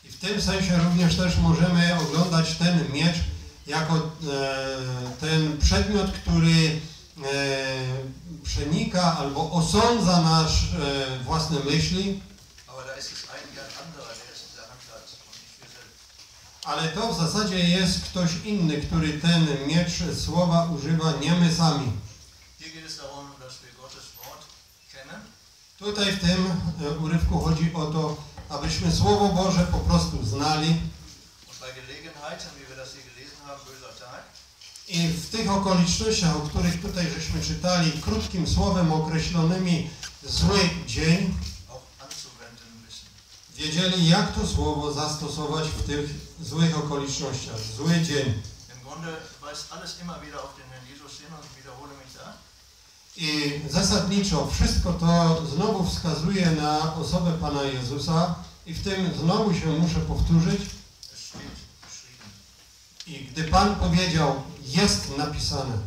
I w tym sensie również też możemy oglądać ten miecz jako e, ten przedmiot, który E, przenika albo osądza nasz e, własne myśli, ale to w zasadzie jest ktoś inny, który ten miecz słowa używa, nie my sami. Tutaj w tym e, urywku chodzi o to, abyśmy Słowo Boże po prostu znali. I w tych okolicznościach, o których tutaj żeśmy czytali, krótkim słowem określonymi zły dzień, wiedzieli, jak to słowo zastosować w tych złych okolicznościach. Zły dzień. I zasadniczo wszystko to znowu wskazuje na osobę Pana Jezusa i w tym znowu się muszę powtórzyć. I gdy Pan powiedział, jest napisane.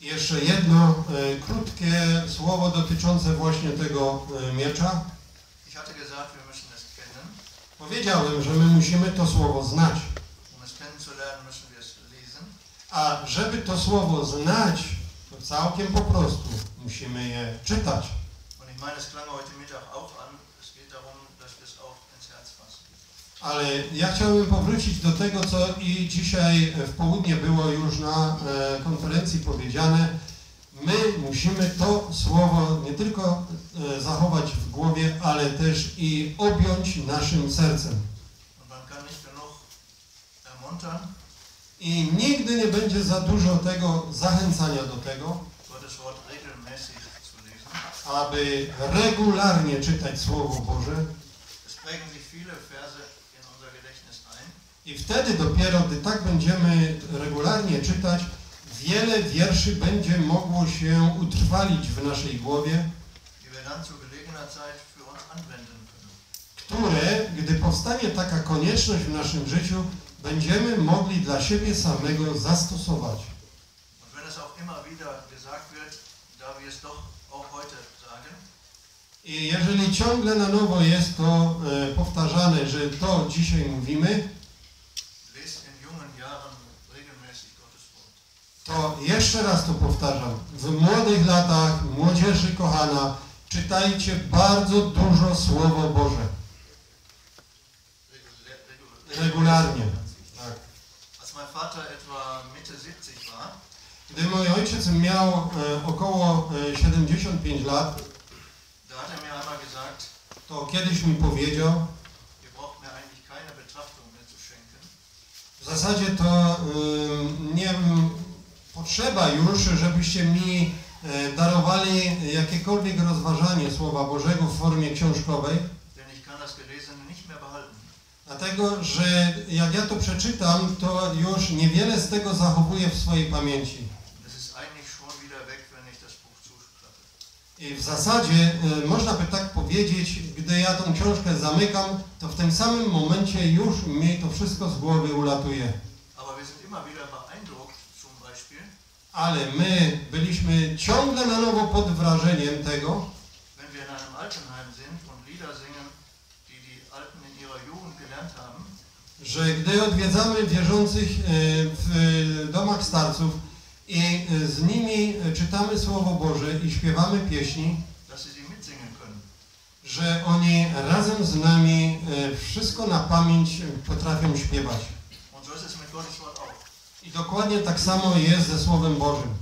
I jeszcze jedno e, krótkie słowo dotyczące właśnie tego e, miecza. Powiedziałem, że my musimy to słowo znać. A żeby to słowo znać, to całkiem po prostu musimy je czytać. Ale ja chciałbym powrócić do tego, co i dzisiaj w południe było już na e, konferencji powiedziane. My musimy to słowo nie tylko e, zachować w głowie, ale też i objąć naszym sercem. I nigdy nie będzie za dużo tego zachęcania do tego, aby regularnie czytać Słowo Boże. I wtedy dopiero, gdy tak będziemy regularnie czytać, wiele wierszy będzie mogło się utrwalić w naszej głowie, które, gdy powstanie taka konieczność w naszym życiu, będziemy mogli dla siebie samego zastosować. I jeżeli ciągle na nowo jest to e, powtarzane, że to dzisiaj mówimy, to jeszcze raz to powtarzam. W młodych latach, młodzieży kochana, czytajcie bardzo dużo Słowo Boże. Regularnie. Tak. Gdy mój ojciec miał e, około e, siedemdziesiąt pięć lat, to kiedyś mi powiedział, w zasadzie to y, nie potrzeba już, żebyście mi y, darowali jakiekolwiek rozważanie Słowa Bożego w formie książkowej, dlatego, że jak ja to przeczytam, to już niewiele z tego zachowuję w swojej pamięci. I w zasadzie y, można by tak powiedzieć, gdy ja tą książkę zamykam, to w tym samym momencie już mi to wszystko z głowy ulatuje. ale my byliśmy ciągle na nowo pod wrażeniem tego, że gdy odwiedzamy wierzących w domach starców i z nimi czytamy Słowo Boże i śpiewamy pieśni, że oni razem z nami wszystko na pamięć potrafią śpiewać. I dokładnie tak samo jest ze Słowem Bożym.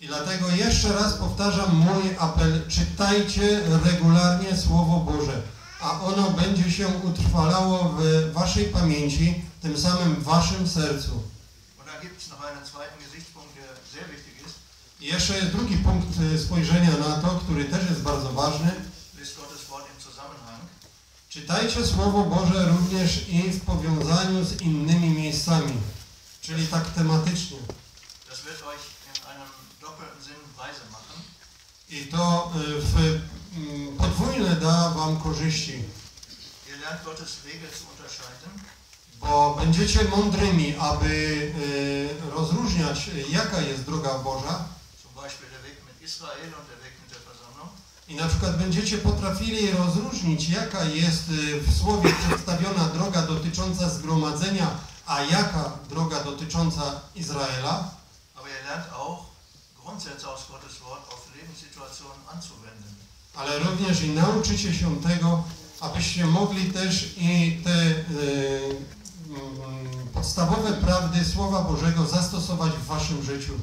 I dlatego jeszcze raz powtarzam mój apel, czytajcie regularnie Słowo Boże, a ono będzie się utrwalało w waszej pamięci, tym samym w waszym sercu. I jeszcze jest drugi punkt spojrzenia na to, który też jest bardzo ważny. Czytajcie Słowo Boże również i w powiązaniu z innymi miejscami, czyli tak tematycznie. I to w podwójne da wam korzyści, bo będziecie mądrymi, aby rozróżniać, jaka jest droga Boża. I na przykład będziecie potrafili rozróżnić, jaka jest w Słowie przedstawiona droga dotycząca zgromadzenia, a jaka droga dotycząca Izraela. Ale również i nauczycie się tego, abyście mogli też i te e, podstawowe prawdy Słowa Bożego zastosować w waszym życiu.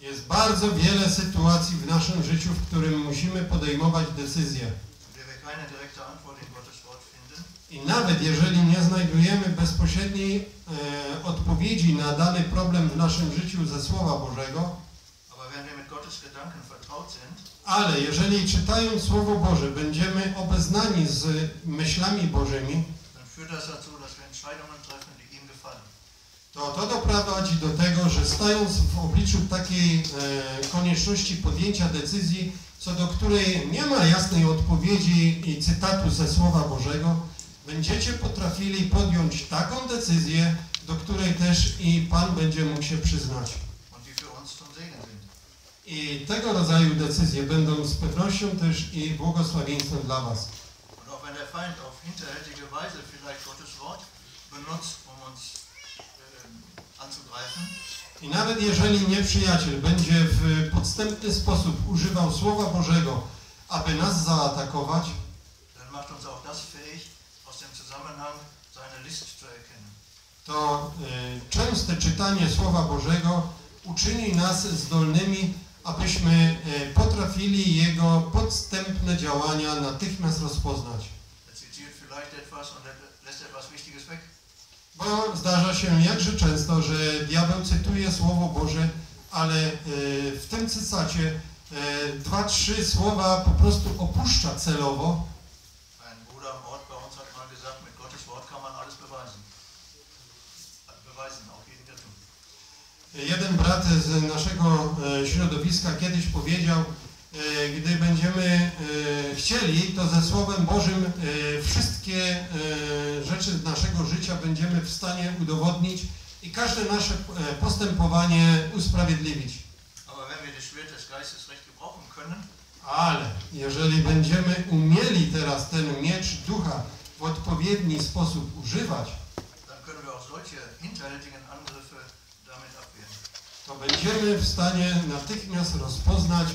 Jest bardzo wiele sytuacji w naszym życiu, w którym musimy podejmować decyzje. I nawet jeżeli nie znajdujemy bezpośredniej e, odpowiedzi na dany problem w naszym życiu ze Słowa Bożego, ale jeżeli czytając Słowo Boże będziemy obeznani z myślami Bożymi, to to doprowadzi do tego, że stając w obliczu takiej e, konieczności podjęcia decyzji, co do której nie ma jasnej odpowiedzi i cytatu ze Słowa Bożego, będziecie potrafili podjąć taką decyzję, do której też i Pan będzie mógł się przyznać. I tego rodzaju decyzje będą z pewnością też i błogosławieństwem dla was. I nawet jeżeli nieprzyjaciel będzie w podstępny sposób używał Słowa Bożego, aby nas zaatakować, to y, częste czytanie Słowa Bożego uczyni nas zdolnymi, abyśmy y, potrafili jego podstępne działania natychmiast rozpoznać. Bo zdarza się jakże często, że diabeł cytuje Słowo Boże, ale y, w tym cytacie y, dwa, trzy słowa po prostu opuszcza celowo. Jeden brat z naszego środowiska kiedyś powiedział, gdy będziemy chcieli, to ze Słowem Bożym wszystkie rzeczy naszego życia będziemy w stanie udowodnić i każde nasze postępowanie usprawiedliwić. Ale jeżeli będziemy umieli teraz ten miecz ducha w odpowiedni sposób używać, to będziemy w stanie natychmiast rozpoznać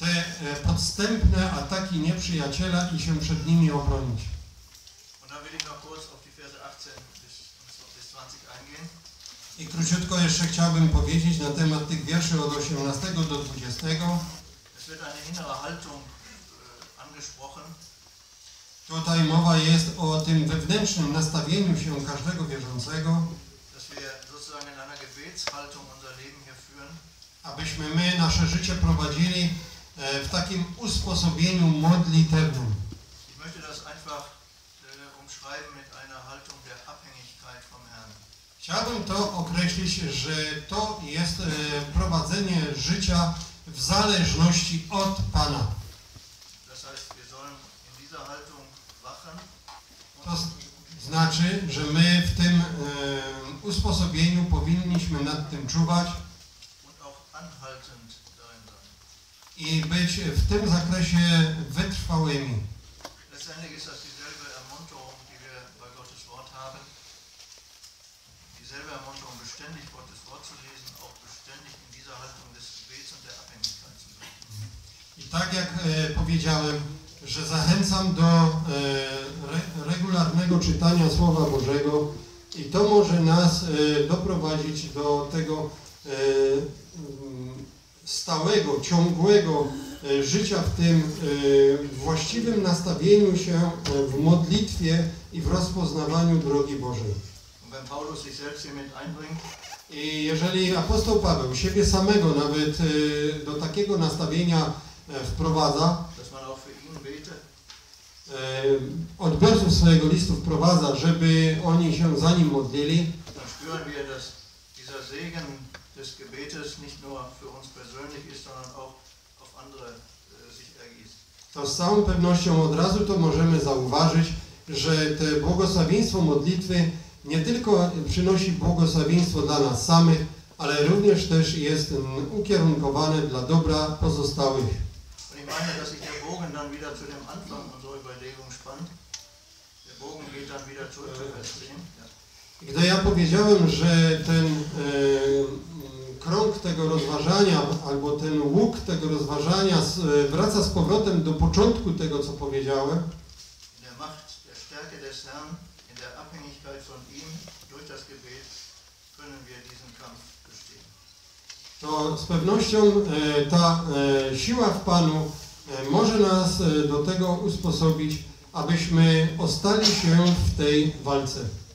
te podstępne ataki nieprzyjaciela i się przed nimi obronić. I króciutko jeszcze chciałbym powiedzieć na temat tych wierszy od osiemnastego do dwudziestego. Tutaj mowa jest o tym wewnętrznym nastawieniu się każdego wierzącego, abyśmy my nasze życie prowadzili w takim usposobieniu modlitewnym. Chciałbym to określić, że to jest prowadzenie życia w zależności od Pana. To znaczy, że my w tym e, usposobieniu powinniśmy nad tym czuwać i być w tym zakresie wytrwałymi. I tak jak e, powiedziałem, że zachęcam do e, re, regularnego czytania Słowa Bożego i to może nas e, doprowadzić do tego e, stałego, ciągłego e, życia w tym e, właściwym nastawieniu się w modlitwie i w rozpoznawaniu drogi Bożej. I jeżeli apostoł Paweł siebie samego nawet do takiego nastawienia wprowadza, odbiorców swojego listu wprowadza, żeby oni się za nim modlili, to z całą pewnością od razu to możemy zauważyć, że te błogosławieństwo modlitwy nie tylko przynosi błogosławieństwo dla nas samych, ale również też jest ukierunkowane dla dobra pozostałych. Gdy ja powiedziałem, że ten e, krąg tego rozważania, albo ten łuk tego rozważania z, wraca z powrotem do początku tego, co powiedziałem, to z pewnością ta siła w Panu może nas do tego usposobić, abyśmy ostali się w tej walce.